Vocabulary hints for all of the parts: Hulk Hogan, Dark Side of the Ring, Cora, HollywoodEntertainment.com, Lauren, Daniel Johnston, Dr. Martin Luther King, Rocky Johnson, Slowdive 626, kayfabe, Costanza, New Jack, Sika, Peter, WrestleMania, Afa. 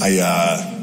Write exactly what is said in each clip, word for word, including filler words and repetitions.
I, uh...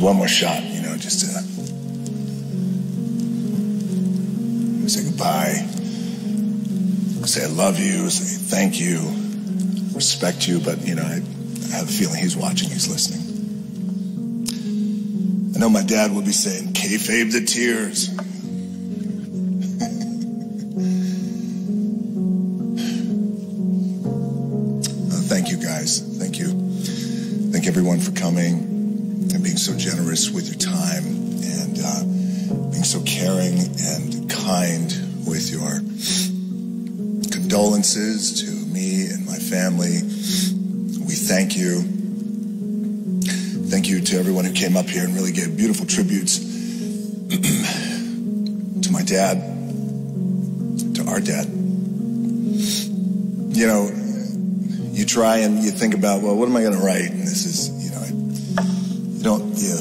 One more shot, you know, just to say goodbye, say I love you, say thank you, respect you, but, you know, I, I have a feeling he's watching, he's listening. I know my dad will be saying, kayfabe the tears. uh, thank you, guys. Thank you. Thank everyone for coming. So generous with your time and uh, being so caring and kind with your condolences to me and my family. We thank you. Thank you to everyone who came up here and really gave beautiful tributes to my dad, to our dad. You know, you try and you think about, well, what am I going to write? And this is, You don't, you,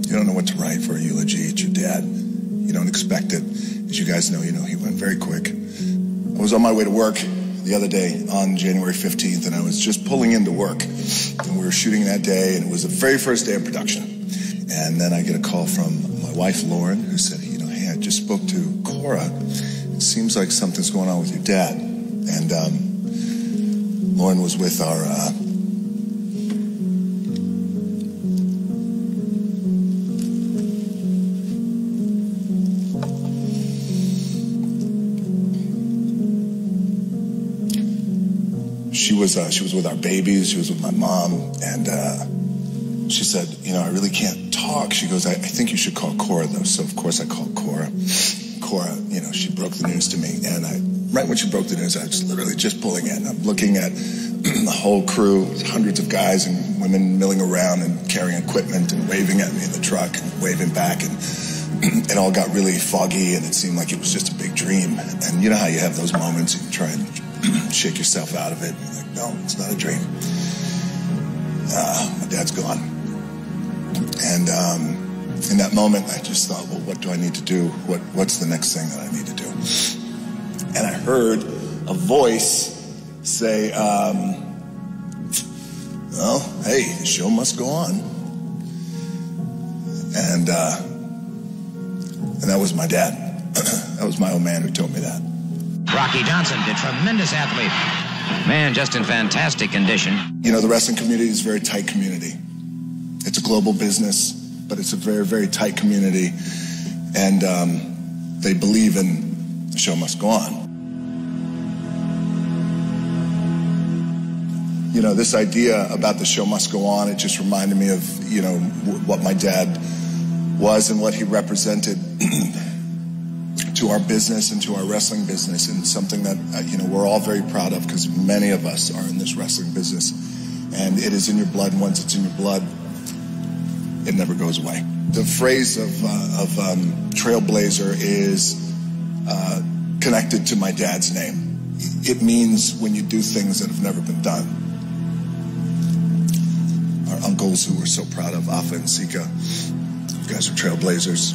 you don't know what to write for a eulogy. It's your dad. You don't expect it. As you guys know, you know, he went very quick. I was on my way to work the other day on January fifteenth, and I was just pulling into work. And we were shooting that day, and it was the very first day of production. And then I get a call from my wife, Lauren, who said, you know, hey, I just spoke to Cora. It seems like something's going on with your dad. And um, Lauren was with our... Uh, Was, uh, she was with our babies, she was with my mom, and uh, she said, you know, I really can't talk. She goes, I, I think you should call Cora, though. So, of course, I called Cora. Cora, you know, she broke the news to me, and I, right when she broke the news, I was literally just pulling in. I'm looking at the whole crew, hundreds of guys and women milling around and carrying equipment and waving at me in the truck and waving back, and it all got really foggy, and it seemed like it was just a big dream. And you know how you have those moments, you try and shake yourself out of it. Like, no, it's not a dream. Uh, my dad's gone. And um, in that moment, I just thought, well, what do I need to do? What What's the next thing that I need to do? And I heard a voice say, um, well, hey, the show must go on. And, uh, and that was my dad. That was my old man who told me that. Rocky Johnson, a tremendous athlete. Man, just in fantastic condition. You know, the wrestling community is a very tight community. It's a global business, but it's a very, very tight community. And um, they believe in the show must go on. You know, this idea about the show must go on, it just reminded me of, you know, what my dad was and what he represented to our business and to our wrestling business, and something that, uh, you know, we're all very proud of, because many of us are in this wrestling business, and it is in your blood, and once it's in your blood, it never goes away. The phrase of, uh, of um, trailblazer is uh, connected to my dad's name. It means when you do things that have never been done. Our uncles who we're so proud of, Afa and Sika, you guys are trailblazers.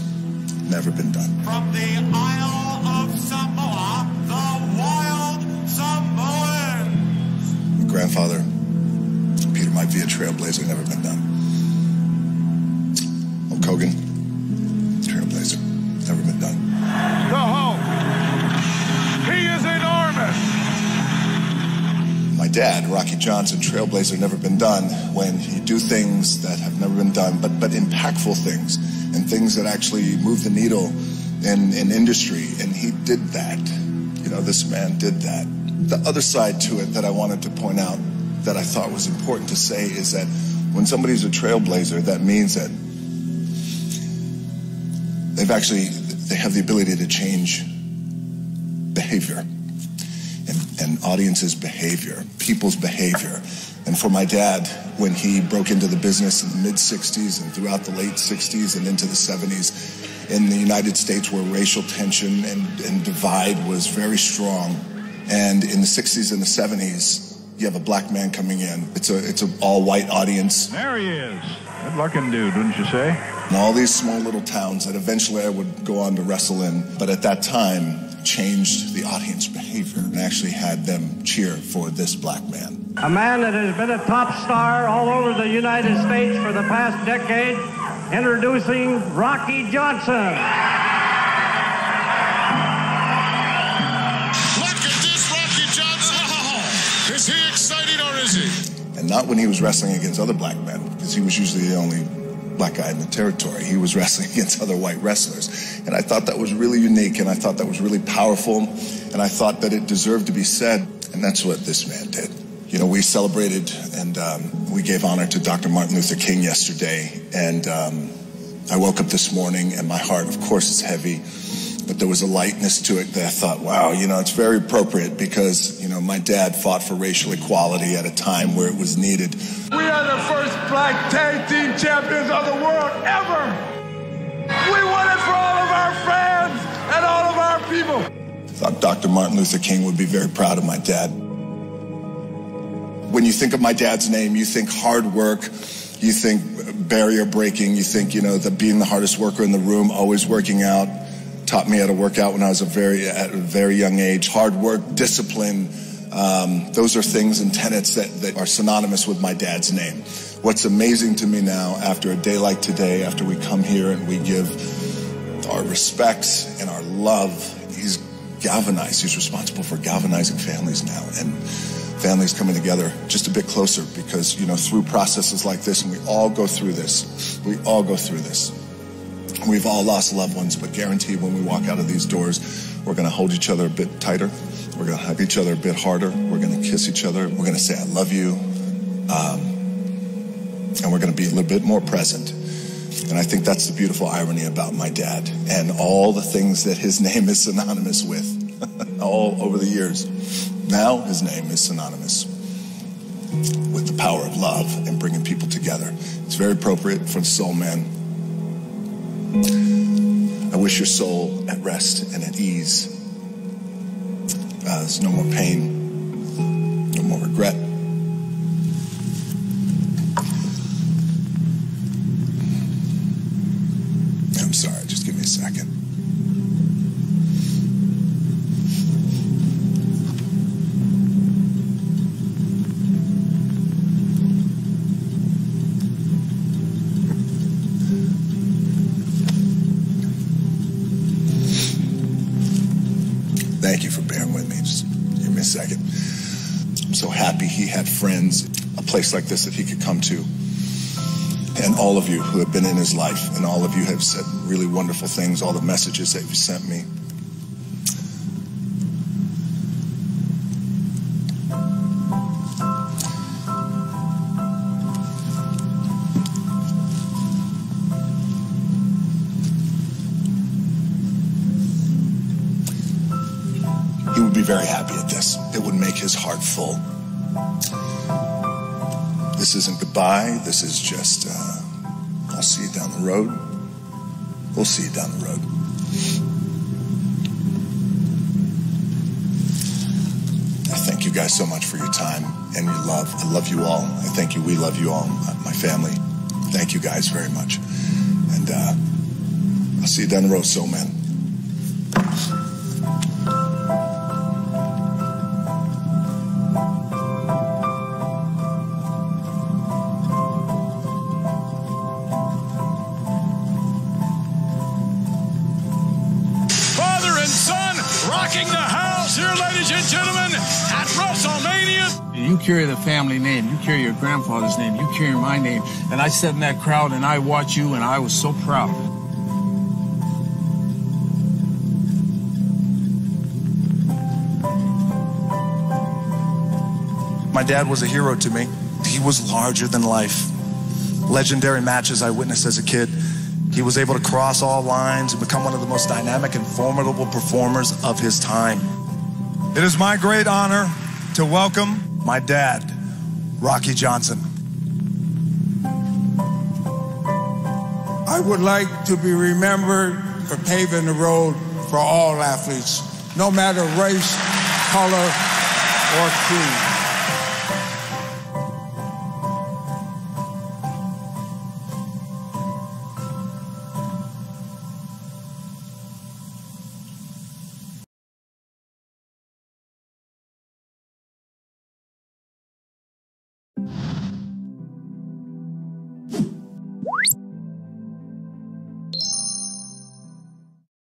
Never been done. From the Isle of Samoa, the wild Samoans. My grandfather, Peter might be a trailblazer, never been done. Hulk Hogan, trailblazer, never been done. The Hulk, he is enormous. My dad, Rocky Johnson, trailblazer, never been done. When you do things that have never been done, but but impactful things, and things that actually move the needle in, in industry, and he did that. You know, this man did that. The other side to it that I wanted to point out that I thought was important to say is that when somebody's a trailblazer, that means that they've actually they have the ability to change behavior and, and audiences' behavior, people's behavior. And for my dad, when he broke into the business in the mid sixties and throughout the late sixties and into the seventies, in the United States where racial tension and, and divide was very strong, and in the sixties and the seventies, you have a black man coming in. It's a it's an all-white audience. There he is. Good looking dude, wouldn't you say? And all these small little towns that eventually I would go on to wrestle in, but at that time, changed the audience behavior and actually had them cheer for this black man. A man that has been a top star all over the United States for the past decade, introducing Rocky Johnson. Look at this Rocky Johnson. Oh, is he exciting or is he? And not when he was wrestling against other black men, because he was usually the only black guy in the territory. He was wrestling against other white wrestlers. And I thought that was really unique, and I thought that was really powerful, and I thought that it deserved to be said, and that's what this man did. You know, we celebrated, and um, we gave honor to Doctor Martin Luther King yesterday, and um, I woke up this morning, and my heart, of course, is heavy, but there was a lightness to it that I thought, wow, you know, it's very appropriate because, you know, my dad fought for racial equality at a time where it was needed. We are the first black tag team champions of the world ever. We won it for all of our fans and all of our people. I thought Doctor Martin Luther King would be very proud of my dad. When you think of my dad's name, you think hard work, you think barrier breaking, you think, you know, the being the hardest worker in the room, always working out. Taught me how to work out when I was a very, at a very young age. Hard work, discipline, um, those are things and tenets that, that are synonymous with my dad's name. What's amazing to me now, after a day like today, after we come here and we give our respects and our love, he's galvanized. He's responsible for galvanizing families now, and families coming together just a bit closer because, you know, through processes like this, and we all go through this, we all go through this. We've all lost loved ones, but guaranteed when we walk out of these doors, we're going to hold each other a bit tighter. We're going to hug each other a bit harder. We're going to kiss each other. We're going to say, I love you. Um, and we're going to be a little bit more present. And I think that's the beautiful irony about my dad and all the things that his name is synonymous with all over the years. Now his name is synonymous with the power of love and bringing people together. It's very appropriate for the soul man. I wish your soul at rest and at ease. Uh, there's no more pain, no more regret. I'm sorry, just give me a second. Thank you for bearing with me. Just give me a second. I'm so happy he had friends, a place like this that he could come to. And all of you who have been in his life, and all of you have said really wonderful things, all the messages that you sent me. Very happy at this. It would make his heart full. This isn't goodbye. This is just, uh, I'll see you down the road. We'll see you down the road. I thank you guys so much for your time and your love. I love you all. I thank you. We love you all, my family. Thank you guys very much. And uh, I'll see you down the road, soul man. Rocking the house here, ladies and gentlemen, at WrestleMania. You carry the family name. You carry your grandfather's name. You carry my name. And I sat in that crowd, and I watched you, and I was so proud. My dad was a hero to me. He was larger than life. Legendary matches I witnessed as a kid. He was able to cross all lines and become one of the most dynamic and formidable performers of his time. It is my great honor to welcome my dad, Rocky Johnson. I would like to be remembered for paving the road for all athletes, no matter race, color, or creed.